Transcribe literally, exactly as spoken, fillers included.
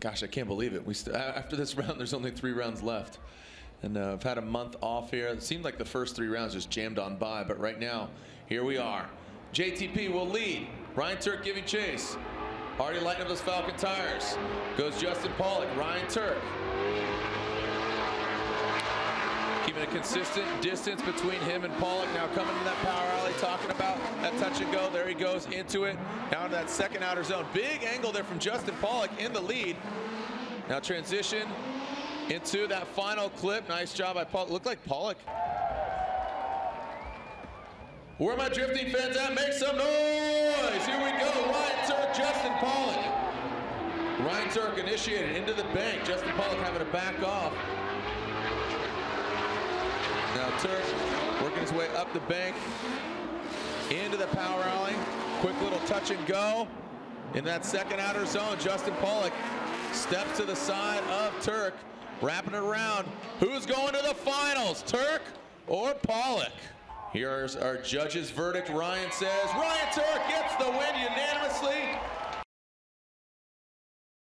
gosh, I can't believe it. We st after this round, there's only three rounds left. And uh, I've had a month off here. It seemed like the first three rounds just jammed on by, but right now, here we are. J T P will lead. Ryan Tuerck giving chase. Already lighting up those Falcon tires. Goes Justin Pawlak, Ryan Tuerck. Keeping a consistent distance between him and Pawlak. Now coming in that power alley, talking about that touch and go. There he goes into it. Now into that second outer zone. Big angle there from Justin Pawlak in the lead. Now transition into that final clip. Nice job by Pawlak. Looked like Pawlak. Where my drifting fans at? Make some noise! Here we go, Ryan Tuerck, Justin Pawlak. Ryan Tuerck initiated into the bank. Justin Pawlak having to back off. Now Tuerck working his way up the bank, into the power alley. Quick little touch and go. In that second outer zone, Justin Pawlak steps to the side of Tuerck. Wrapping it around. Who's going to the finals, Tuerck or Pawlak? Here's our judge's verdict. Ryan says Ryan Tuerck gets the win unanimously.